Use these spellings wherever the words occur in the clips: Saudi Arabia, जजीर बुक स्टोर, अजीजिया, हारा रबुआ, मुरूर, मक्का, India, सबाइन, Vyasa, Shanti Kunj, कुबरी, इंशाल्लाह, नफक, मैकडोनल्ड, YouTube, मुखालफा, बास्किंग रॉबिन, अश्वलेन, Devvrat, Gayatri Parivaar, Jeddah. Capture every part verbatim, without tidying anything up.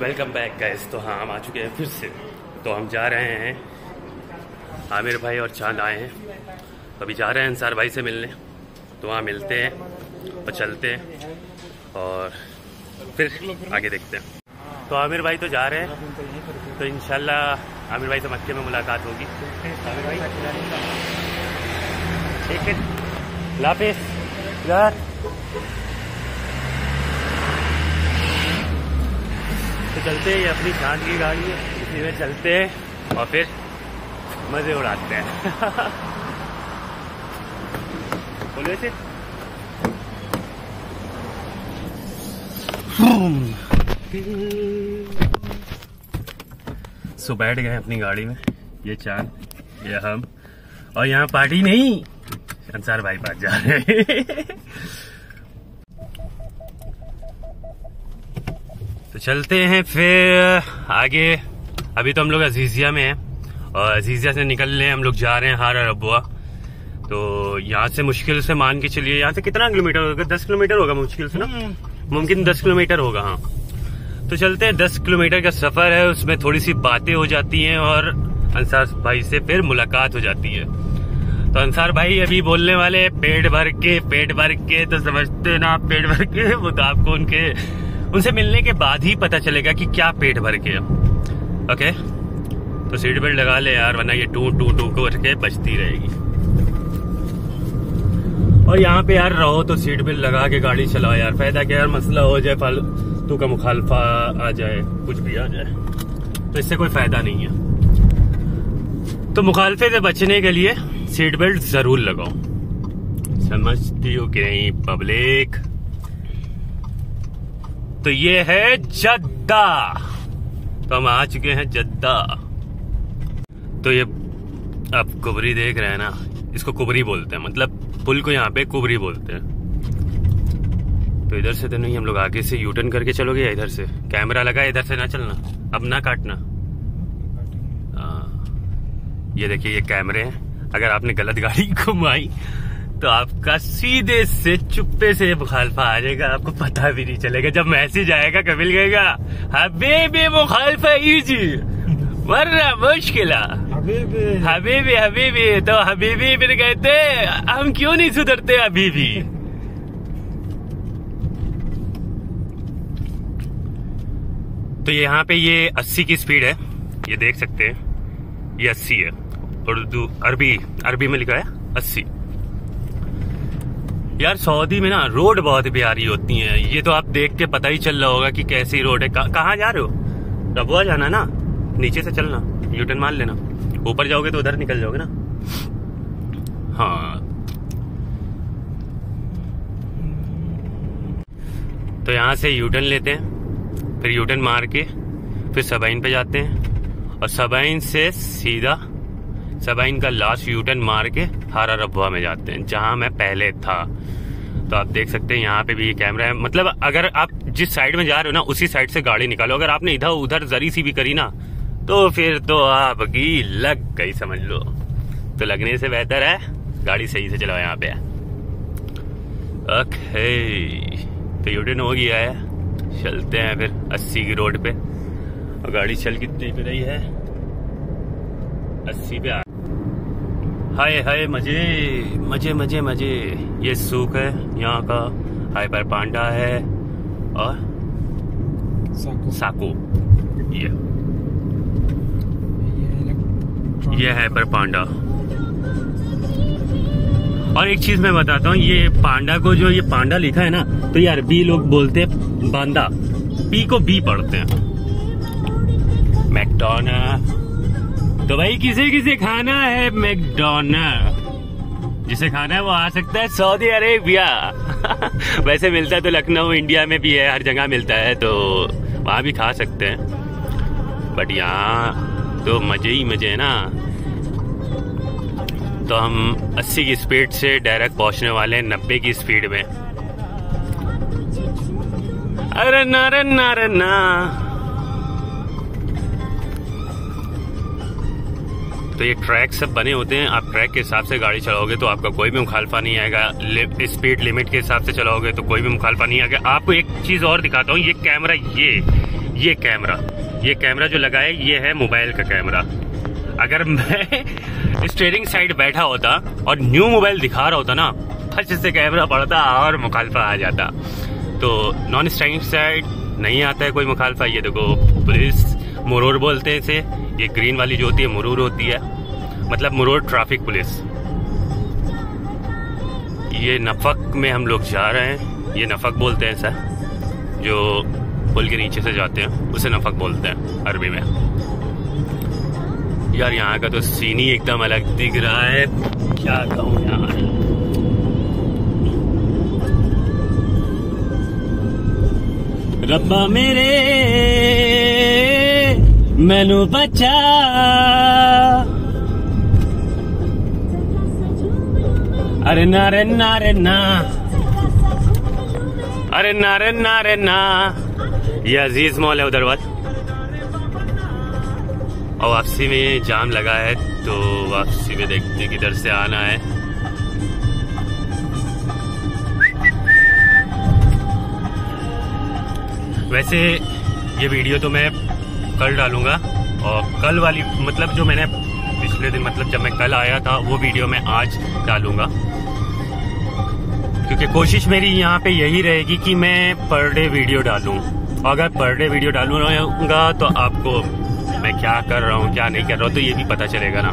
Welcome back guys. तो हाँ, हम आ चुके हैं फिर से। तो हम जा रहे हैं, आमिर भाई और चांद आए हैं, अभी जा रहे हैं अंसार भाई से मिलने। तो वहाँ मिलते हैं और चलते हैं और फिर आगे देखते हैं। तो आमिर भाई तो जा रहे हैं, तो इंशाल्लाह आमिर भाई से मक्के में मुलाकात होगी। ठीक है, लाफिस यार। तो चलते हैं, ये अपनी शान की गाड़ी है, इसी में चलते हैं और फिर मज़े उड़ाते हैं। बोले से सो बैठ गए अपनी गाड़ी में। ये चांद, ये हम, और यहाँ पार्टी नहीं, अंसार भाई पास जा रहे हैं। तो चलते हैं फिर आगे। अभी तो हम लोग अजीजिया में हैं और अजीजिया से निकल रहे हैं, हम लोग जा रहे हैं हार अरबुआ। तो यहाँ से मुश्किल से मान के चलिए, यहाँ से कितना किलोमीटर होगा? दस किलोमीटर होगा मुश्किल से ना, मुमकिन दस किलोमीटर होगा। हाँ, तो चलते हैं। दस किलोमीटर का सफ़र है, उसमें थोड़ी सी बातें हो जाती हैं और अंसार भाई से फिर मुलाकात हो जाती है। तो अंसार भाई अभी बोलने वाले पेट भर के, पेट भर के, तो समझते ना पेट भर के, वो तो आपको उनके उनसे मिलने के बाद ही पता चलेगा कि क्या पेट भर के। ओके, तो सीट बेल्ट लगा ले यार, वरना ये टू टू टू को करके बजती रहेगी। और यहाँ पे यार रहो तो सीट बेल्ट लगा के गाड़ी चलाओ यार, फायदा क्या यार, मसला हो जाए, फालतू का मुखालफा आ जाए, कुछ भी आ जाए, तो इससे कोई फायदा नहीं है। तो मुखालफे से बचने के लिए सीट बेल्ट जरूर लगाओ। समझती हो कि नहीं पब्लिक? तो ये है जद्दा। तो हम आ चुके हैं जद्दा। तो ये आप कुबरी देख रहे हैं ना, इसको कुबरी बोलते हैं, मतलब पुल को यहाँ पे कुबरी बोलते हैं। तो इधर से तो नहीं, हम लोग आगे से यूटर्न करके चलोगे। इधर से कैमरा लगा, इधर से ना चलना, अब ना काटना। आ, ये देखिए, ये कैमरे हैं, अगर आपने गलत गाड़ी घुमाई तो आपका सीधे से चुप्पे से मुखालफा आ जाएगा, आपको पता भी नहीं चलेगा। जब मैसेज आएगा कबिल कहेगा हबीबी मुखालफा ईजी वरना मुश्किल, हबीबी हबीबी हबीबी। तो हबीबी फिर कहते हम क्यों नहीं सुधरते अभी भी। तो यहाँ पे ये अस्सी की स्पीड है, ये देख सकते हैं, ये अस्सी है। उर्दू अरबी अरबी में लिखा है अस्सी। यार सऊदी में ना रोड बहुत प्यारी होती हैं, ये तो आप देख के पता ही चल रहा होगा कि कैसी रोड है। कहाँ जा रहे हो? रबुआ जाना ना, नीचे से चलना, यूटर्न मार लेना, ऊपर जाओगे तो उधर निकल जाओगे ना। हाँ, तो यहाँ से यूटर्न लेते हैं, फिर यूटर्न मार के फिर सबाइन पे जाते हैं और सबाइन से सीधा सबाइन का लास्ट यूटर्न मार के हारा रबुआ में जाते हैं, जहाँ मैं पहले था। तो आप देख सकते हैं यहाँ पे भी ये कैमरा है, मतलब अगर आप जिस साइड में जा रहे हो ना उसी साइड से गाड़ी निकालो। अगर आपने इधर उधर जरी सी भी करी ना तो फिर तो आपकी लग गई, समझ लो। तो लगने से बेहतर है गाड़ी सही से चलाओ। यहाँ पे ओके, तो यूटर्न हो गया है, चलते हैं फिर अस्सी की रोड पे। और गाड़ी चल कितनी पे रही है? अस्सी पे। आ हाय हाय, मजे मजे मजे मजे। ये सूख है यहाँ का, हाइपर पांडा है और साको, साको। ये ये हाइपर पांडा। और एक चीज मैं बताता हूँ, ये पांडा को, जो ये पांडा लिखा है ना, तो ये अरबी लोग बोलते हैं बांदा, पी को बी पढ़ते हैं। मैकडोना, तो भाई किसे किसे खाना है मैकडोनल्ड, जिसे खाना है वो आ सकता है सऊदी अरेबिया। वैसे मिलता तो लखनऊ इंडिया में भी है, हर जगह मिलता है, तो वहाँ भी खा सकते हैं, बट यहाँ तो मजे ही मजे है ना। तो हम अस्सी की स्पीड से डायरेक्ट पहुँचने वाले हैं नब्बे की स्पीड में। अरे ना रे ना रे ना। तो ये ट्रैक सब बने होते हैं, आप ट्रैक के हिसाब से गाड़ी चलाओगे तो आपका कोई भी मुखालफा नहीं आएगा। स्पीड लिमिट के हिसाब से चलाओगे तो कोई भी मुखालफा नहीं आएगा। आपको एक चीज़ और दिखाता हूँ, ये कैमरा, ये ये कैमरा ये कैमरा जो लगा है ये है मोबाइल का कैमरा। अगर मैं स्टीयरिंग साइड बैठा होता और न्यू मोबाइल दिखा रहा होता ना, फर्स्ट से कैमरा पड़ता और मुखालफा आ जाता। तो नॉन स्टीयरिंग साइड नहीं आता है कोई मुखालफा। ये देखो पुलिस मुरूर बोलते हैं इसे, ये ग्रीन वाली जो होती है मुरूर होती है, मतलब मुरूर ट्रैफिक पुलिस। ये नफक में हम लोग जा रहे हैं, ये नफक बोलते हैं सर, जो पुल के नीचे से जाते हैं उसे नफक बोलते हैं अरबी में। यार यहाँ का तो सीन ही एकदम अलग दिख रहा है, क्या कहूँ यार। रब्बा मेरे मैनू बचा, अरे ना रे ना रे ना, अरे ना रे ना रे ना। ये अजीज मॉल है उधर वाला, और वापसी में जाम लगा है, तो वापसी में देखते हैं किधर से आना है। वैसे ये वीडियो तो मैं कल डालूंगा, और कल वाली मतलब जो मैंने पिछले दिन मतलब जब मैं कल आया था वो वीडियो मैं आज डालूंगा, क्योंकि कोशिश मेरी यहाँ पे यही रहेगी कि मैं पर डे वीडियो डालूं। अगर पर डे वीडियो डालूंगा तो आपको मैं क्या कर रहा हूँ क्या नहीं कर रहा हूँ तो ये भी पता चलेगा ना,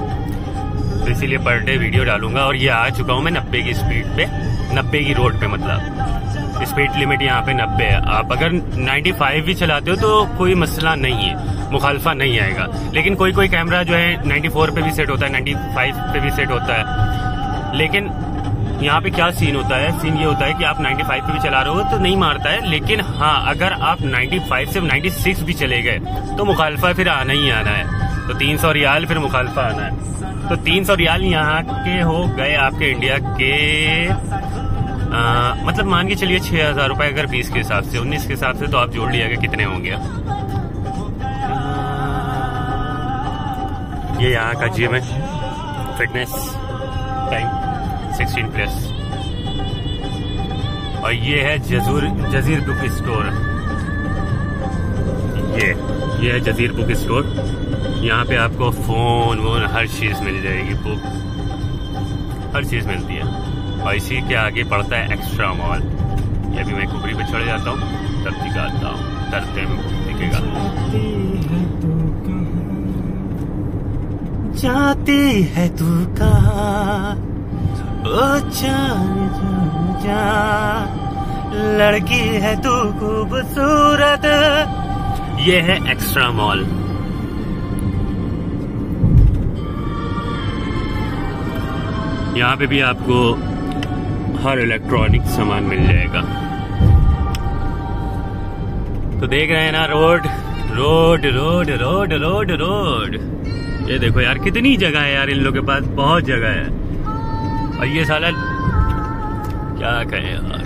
तो इसीलिए पर डे वीडियो डालूंगा। और ये आ चुका हूँ मैं नब्बे की स्पीड पे, नब्बे की रोड पे, मतलब स्पीड लिमिट यहाँ पे नब्बे है। आप अगर नाइन्टी फाइव भी चलाते हो तो कोई मसला नहीं है, मुखालफा नहीं आएगा। लेकिन कोई कोई कैमरा जो है नाइन्टी फोर पे भी सेट होता है, नाइन्टी फाइव पे भी सेट होता है। लेकिन यहाँ पे क्या सीन होता है, सीन ये होता है कि आप नाइन्टी फाइव पे भी चला रहे हो तो नहीं मारता है, लेकिन हाँ अगर आप नाइन्टी फाइव से नाइन्टी सिक्स भी चले गए तो मुखालफा फिर आना ही आना है। तो तीन सौ रियाल फिर मुखालफा आना है। तो तीन सौ रियाल यहाँ के हो गए आपके इंडिया के आ, मतलब मान के चलिए छह हजार रुपये अगर बीस के हिसाब से, उन्नीस के हिसाब से, तो आप जोड़ लिया कितने होंगे। ये यहाँ का जिम है, फिटनेस टाइम सिक्सटीन प्लस। और ये है जजूर जजीर बुक स्टोर, ये ये है जजीर बुक स्टोर। यहाँ पे आपको फोन वोन हर चीज मिल जाएगी, बुक हर चीज मिलती है। और इसी के आगे पड़ता है एक्स्ट्रा मॉल। ये भी मैं कुबरी पे चढ़ जाता हूँ, तब दिखाता हूँ, तरते में दिखेगा। जाती है तू कहाँ ओ चाँद जा, लड़की है तू खूबसूरत। ये है एक्स्ट्रा मॉल। यहाँ पे भी आपको हर इलेक्ट्रॉनिक सामान मिल जाएगा। तो देख रहे हैं ना, road road road road road road. ये देखो यार कितनी जगह है यार, इन लोगों के पास बहुत जगह है। और ये साला क्या कहे यार।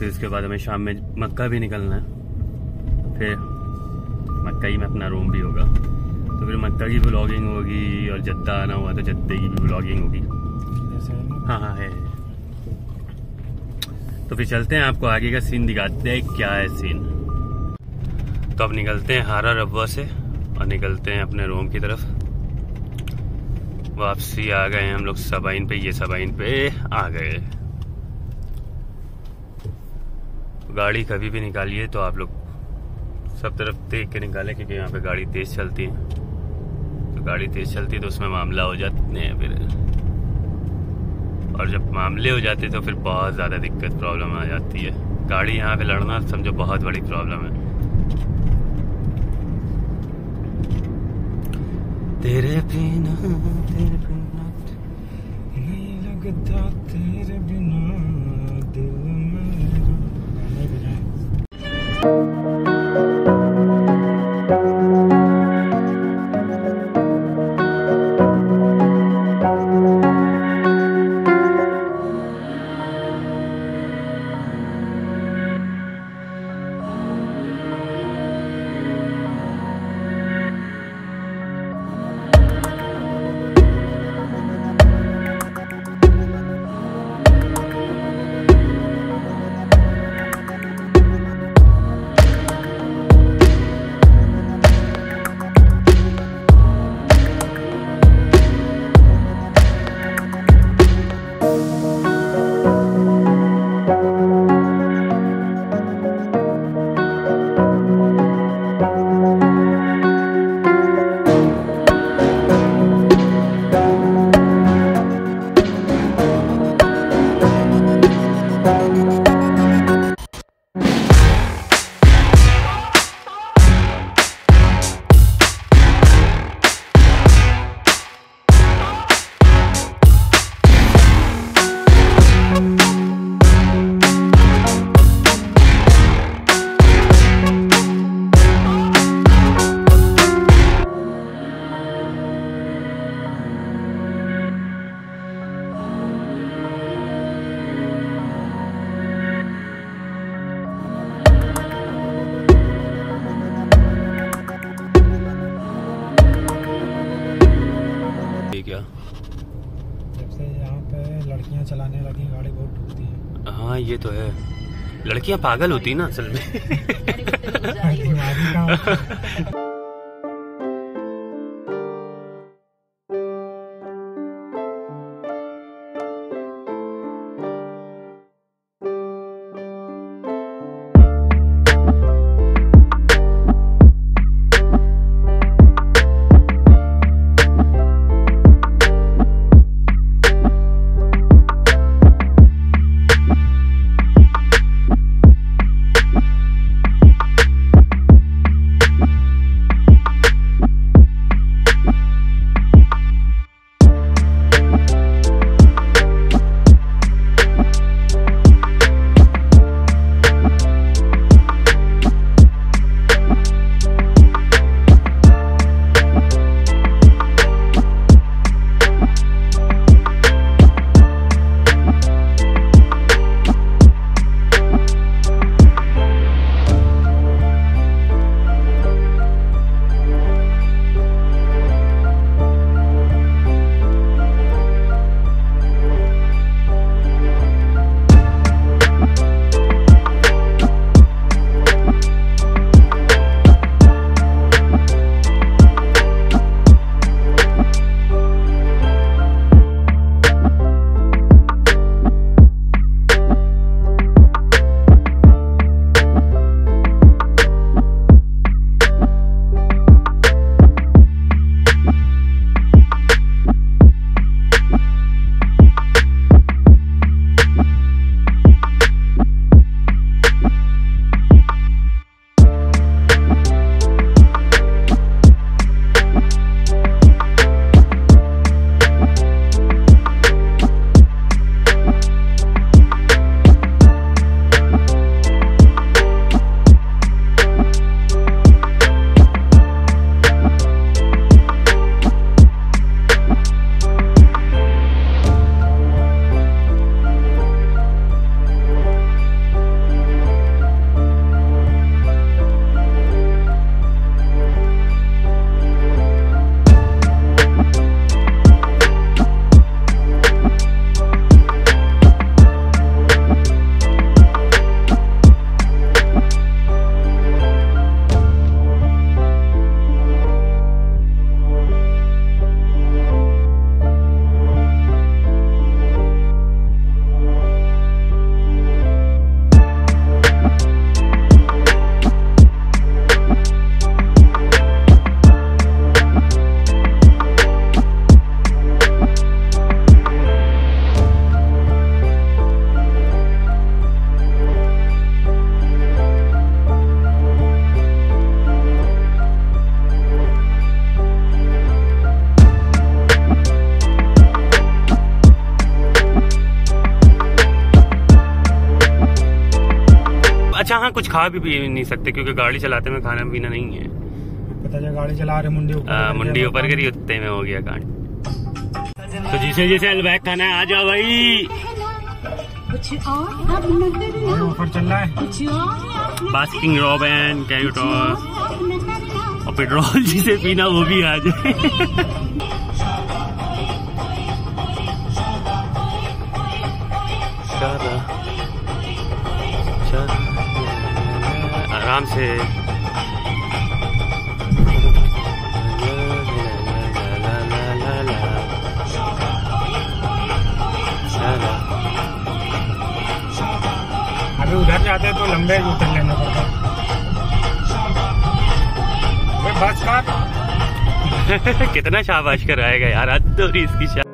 फिर इसके बाद हमें शाम में मक्का भी निकलना है, फिर मक्का ही में अपना रूम भी होगा, तो फिर मक्का की व्लॉगिंग होगी और जद्दा आना हुआ तो जद्दे की भी व्लॉगिंग होगी। हाँ हाँ है, तो फिर चलते हैं, आपको आगे का सीन दिखाते हैं क्या है सीन। तो अब निकलते हैं हारा रब्वा से और निकलते हैं अपने रूम की तरफ। वापसी आ गए हम लोग सबाइन पे, ये सबाइन पे आ गए। गाड़ी कभी भी निकालिए तो आप लोग सब तरफ देख के निकालें, क्योंकि यहाँ पे गाड़ी तेज चलती है, तो गाड़ी तेज चलती है तो उसमें मामला हो जाते हैं फिर, और जब मामले हो जाते तो फिर बहुत ज़्यादा दिक्कत प्रॉब्लम आ जाती है। गाड़ी यहाँ पे लड़ना समझो बहुत बड़ी प्रॉब्लम है। तेरे बिना तेरे बिना नहीं लगता, तेरे बिना दिल चलाने लगी गाड़ी बहुत टूटती है। हाँ ये तो है, लड़कियां पागल होती ना असल में। ना कुछ खा भी पी नहीं सकते क्योंकि गाड़ी चलाते में खाना पीना नहीं है। पता गाड़ी चला रहे मुंडी ऊपर मुंडी ऊपर गिरी उत्ते में हो गया कांड। तो जिसे जिसे अलबैक खाना है आ जाओ भाई। ऑफर चल रहा है बास्किंग रॉबिन कैरी टॉस और पेट्रोल जिसे पीना वो भी आ जाए। आराम से अभी उधर जाते हैं तो लंबे उतर लेना पड़ता है। बस का कितना शाबाश कराएगा यार हद हो रही इसकी शाबाश।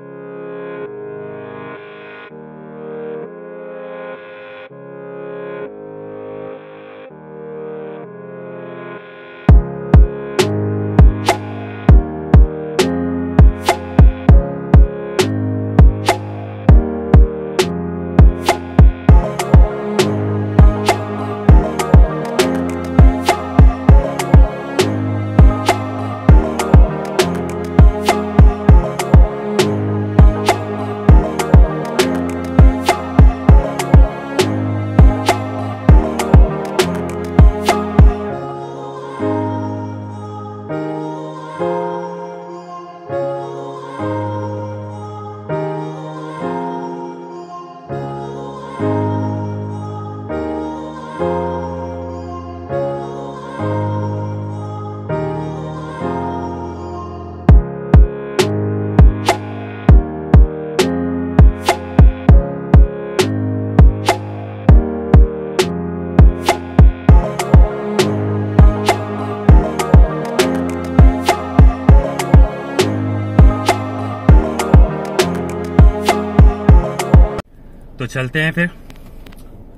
तो चलते हैं फिर,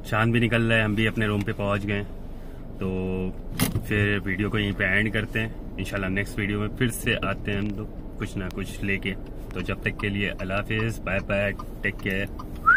चांद भी निकल रहा है, हम भी अपने रूम पे पहुंच गए। तो फिर वीडियो को यहीं पे एंड करते हैं। इंशाल्लाह नेक्स्ट वीडियो में फिर से आते हैं हम लोग कुछ ना कुछ लेके। तो जब तक के लिए अल्लाह हाफिज़, बाय बाय, टेक केयर।